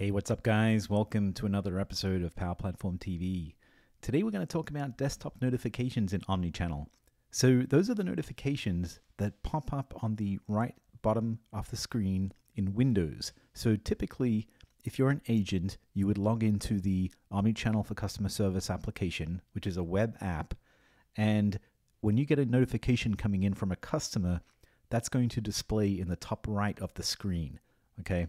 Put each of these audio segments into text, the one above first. Hey, what's up guys? Welcome to another episode of Power Platform TV. Today we're going to talk about desktop notifications in Omnichannel. So those are the notifications that pop up on the right bottom of the screen in Windows. So typically, if you're an agent, you would log into the Omnichannel for Customer Service application, which is a web app. And when you get a notification coming in from a customer, that's going to display in the top right of the screen, okay?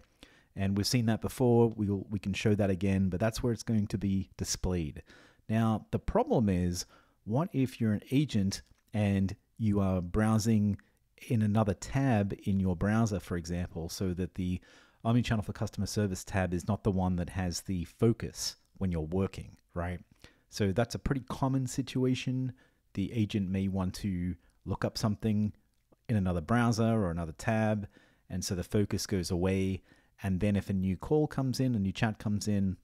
And we've seen that before, we can show that again, but that's where it's going to be displayed. Now, the problem is, what if you're an agent and you are browsing in another tab in your browser, for example, so that the Omnichannel for Customer Service tab is not the one that has the focus when you're working, right? So that's a pretty common situation. The agent may want to look up something in another browser or another tab, and so the focus goes away. And then if a new call comes in, a new chat comes in,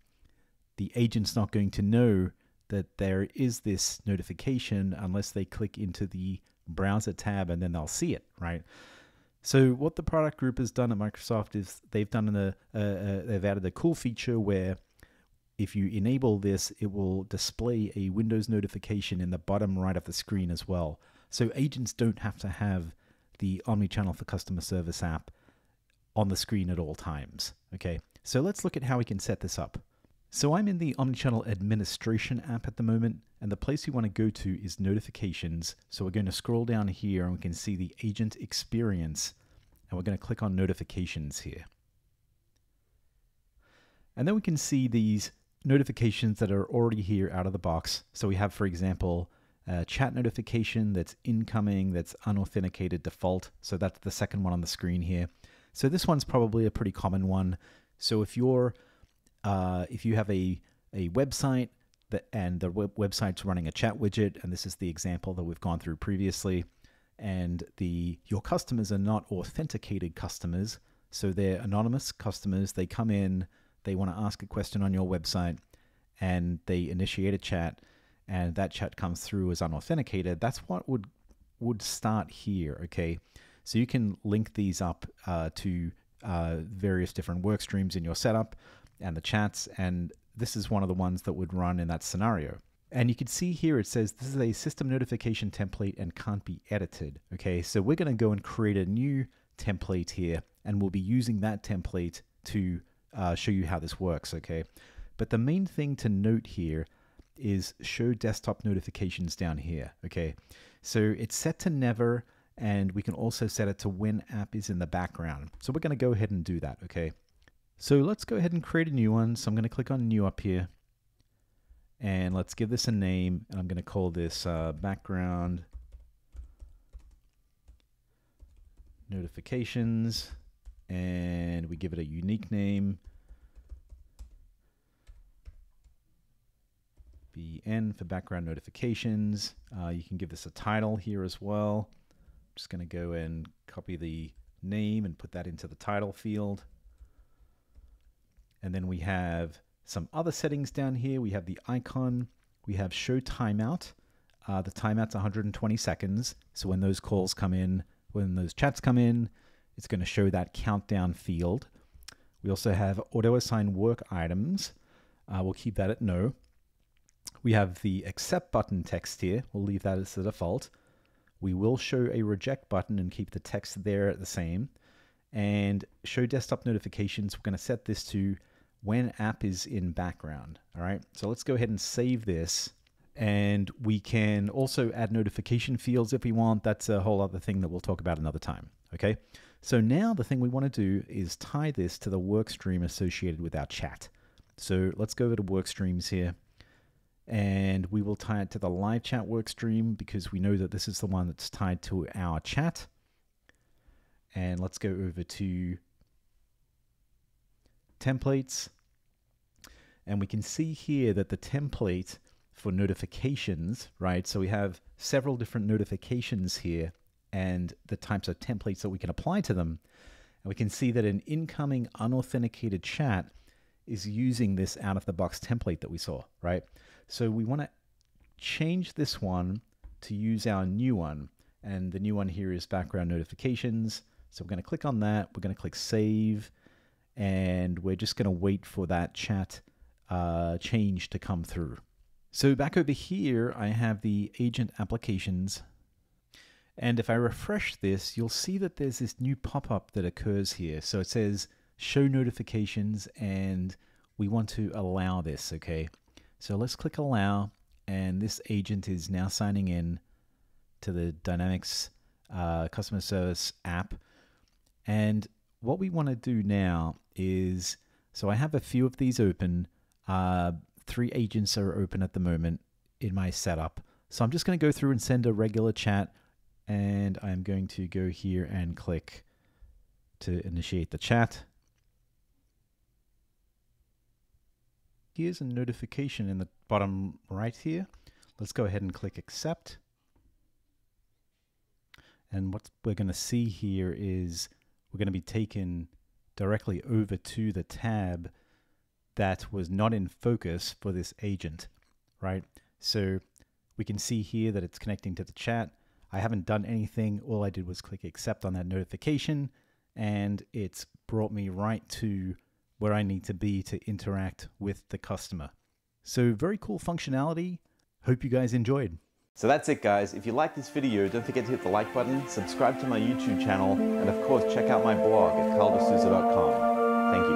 the agent's not going to know that there is this notification unless they click into the browser tab and then they'll see it, right? So what the product group has done at Microsoft is they've added a cool feature where if you enable this, it will display a Windows notification in the bottom right of the screen as well. So agents don't have to have the Omnichannel for Customer Service app on the screen at all times. Okay, so let's look at how we can set this up. So I'm in the Omnichannel Administration app at the moment, and the place we want to go to is Notifications. So we're going to scroll down here and we can see the Agent Experience, and we're going to click on Notifications here. And then we can see these notifications that are already here out of the box. So we have, for example, a chat notification that's incoming, that's unauthenticated default. So that's the second one on the screen here. So this one's probably a pretty common one. So if you're, if you have a website that, and the website's running a chat widget, and this is the example that we've gone through previously, and your customers are not authenticated customers, so they're anonymous customers. They come in, they want to ask a question on your website, and they initiate a chat, and that chat comes through as unauthenticated. That's what would start here, okay? So you can link these up to various different work streams in your setup and the chats, and this is one of the ones that would run in that scenario. And you can see here it says this is a system notification template and can't be edited. Okay, so we're going to go and create a new template here, and we'll be using that template to show you how this works, okay? But the main thing to note here is show desktop notifications down here, okay? So it's set to never, and we can also set it to when app is in the background. So we're gonna go ahead and do that, okay? So let's go ahead and create a new one. So I'm gonna click on new up here, and let's give this a name, and I'm gonna call this background notifications, and we give it a unique name, BN for background notifications. You can give this a title here as well. Just going to go and copy the name and put that into the title field. And then we have some other settings down here. We have the icon, we have show timeout. The timeout's 120 seconds. So when those calls come in, when those chats come in, it's going to show that countdown field. We also have auto assign work items. We'll keep that at no. We have the accept button text here. We'll leave that as the default. We will show a reject button and keep the text there at the same. And show desktop notifications, we're going to set this to when app is in background. All right, so let's go ahead and save this. And we can also add notification fields if we want. That's a whole other thing that we'll talk about another time. Okay, so now the thing we want to do is tie this to the work stream associated with our chat. So let's go over to work streams here, and we will tie it to the live chat work stream because we know that this is the one that's tied to our chat. And let's go over to templates, and we can see here that the template for notifications, right? So we have several different notifications here and the types of templates that we can apply to them. And we can see that an incoming unauthenticated chat is using this out-of-the-box template that we saw, right? So we want to change this one to use our new one, and the new one here is background notifications. So we're going to click on that, we're going to click save, and we're just going to wait for that chat change to come through. So back over here, I have the agent applications. And if I refresh this, you'll see that there's this new pop-up that occurs here. So it says show notifications, and we want to allow this, okay? So let's click allow, and this agent is now signing in to the Dynamics customer service app. And what we want to do now is, so I have a few of these open. 3 agents are open at the moment in my setup. So I'm just going to go through and send a regular chat. And I'm going to go here and click to initiate the chat. Here's a notification in the bottom right here. Let's go ahead and click accept. And what we're going to see here is we're going to be taken directly over to the tab that was not in focus for this agent, right? So we can see here that it's connecting to the chat. I haven't done anything. All I did was click accept on that notification, and it's brought me right to where I need to be to interact with the customer. So very cool functionality. Hope you guys enjoyed. So that's it, guys. If you like this video, don't forget to hit the like button, subscribe to my YouTube channel, and of course, check out my blog at carldesouza.com. Thank you.